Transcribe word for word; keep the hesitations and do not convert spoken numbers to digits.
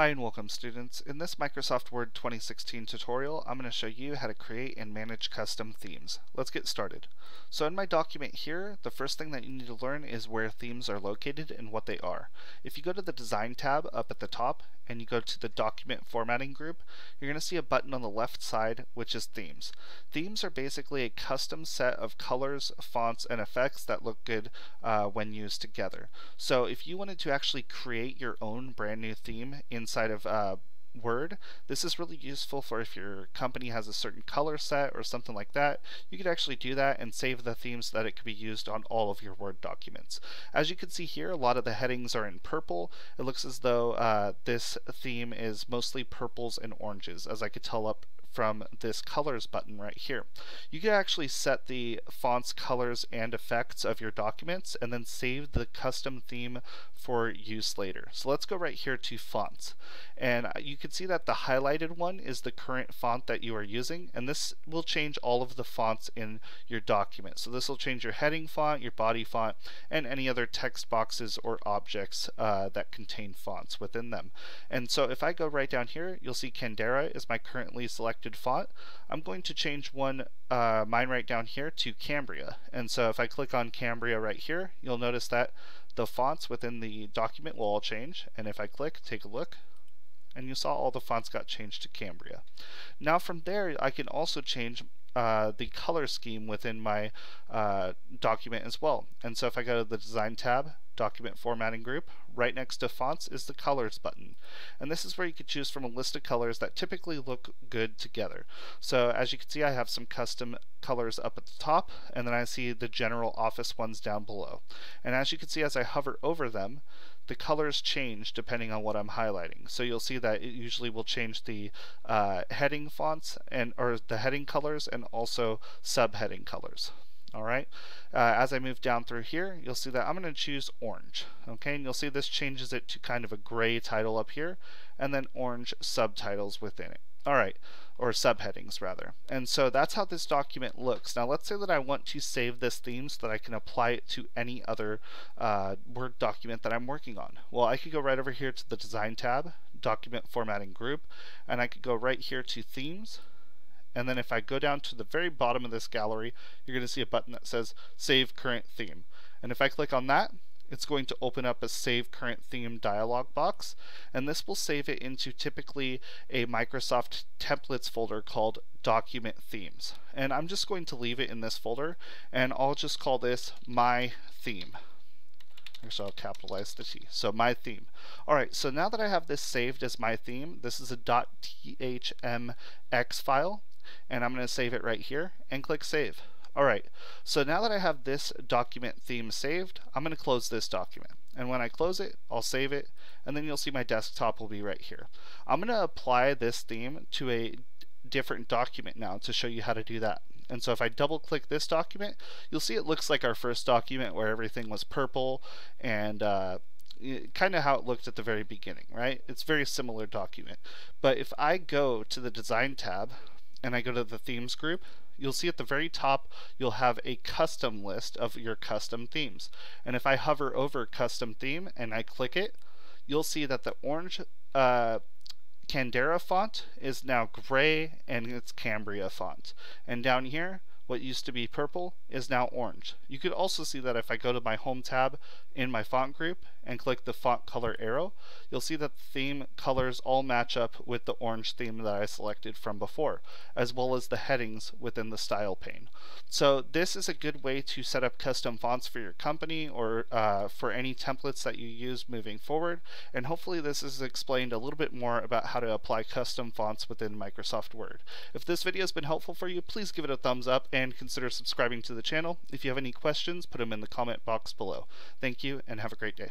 Hi and welcome, students. In this Microsoft Word twenty sixteen tutorial, I'm going to show you how to create and manage custom themes. Let's get started. So in my document here, the first thing that you need to learn is where themes are located and what they are. If you go to the Design tab up at the top and you go to the Document Formatting group, you're going to see a button on the left side which is Themes. Themes are basically a custom set of colors, fonts, and effects that look good uh, when used together. So if you wanted to actually create your own brand new theme inside of uh, Word, this is really useful for if your company has a certain color set or something like that. You could actually do that and save the themes so that it could be used on all of your Word documents. As you can see here, a lot of the headings are in purple. It looks as though uh, this theme is mostly purples and oranges, as I could tell up from this colors button right here. You can actually set the fonts, colors, and effects of your documents and then save the custom theme for use later. So let's go right here to fonts, and you can see that the highlighted one is the current font that you are using, and this will change all of the fonts in your document. So this will change your heading font, your body font, and any other text boxes or objects uh, that contain fonts within them. And so if I go right down here, you'll see Candara is my currently selected font. I'm going to change one uh, mine right down here to Cambria, and so if I click on Cambria right here, you'll notice that the fonts within the document will all change, and if I click, take a look, and you saw all the fonts got changed to Cambria. Now from there, I can also change Uh, the color scheme within my uh, document as well. And so if I go to the Design tab, Document Formatting group, right next to Fonts is the Colors button. And this is where you can choose from a list of colors that typically look good together. So as you can see, I have some custom colors up at the top, and then I see the general office ones down below. And as you can see, as I hover over them, the colors change depending on what I'm highlighting. So you'll see that it usually will change the uh, heading fonts and or the heading colors and also subheading colors. Alright, uh, as I move down through here, you'll see that I'm going to choose orange. Okay, and you'll see this changes it to kind of a gray title up here and then orange subtitles within it. Alright, or subheadings rather. And so that's how this document looks. Now let's say that I want to save this theme so that I can apply it to any other uh, Word document that I'm working on. Well, I could go right over here to the Design tab, Document Formatting group, and I could go right here to Themes, and then if I go down to the very bottom of this gallery, you're going to see a button that says Save Current Theme. And if I click on that, it's going to open up a Save Current Theme dialog box, and this will save it into typically a Microsoft templates folder called Document Themes. And I'm just going to leave it in this folder, and I'll just call this My Theme. Actually, I'll capitalize the T. So My Theme. Alright, so now that I have this saved as My Theme, this is a .thmx file, and I'm going to save it right here and click Save. Alright, so now that I have this document theme saved, I'm going to close this document. And when I close it, I'll save it, and then you'll see my desktop will be right here. I'm going to apply this theme to a different document now to show you how to do that. And so if I double click this document, you'll see it looks like our first document where everything was purple and uh, kind of how it looked at the very beginning, right? It's a very similar document. But if I go to the Design tab and I go to the Themes group, you'll see at the very top you'll have a custom list of your custom themes. And if I hover over custom theme and I click it, you'll see that the orange uh, Candara font is now gray and it's Cambria font. And down here, what used to be purple is now orange. You could also see that if I go to my Home tab in my font group and click the font color arrow, you'll see that the theme colors all match up with the orange theme that I selected from before, as well as the headings within the style pane. So this is a good way to set up custom fonts for your company or uh, for any templates that you use moving forward, and hopefully this has explained a little bit more about how to apply custom fonts within Microsoft Word. If this video has been helpful for you, please give it a thumbs up and consider subscribing to the channel. If you have any questions, put them in the comment box below. Thank you and have a great day.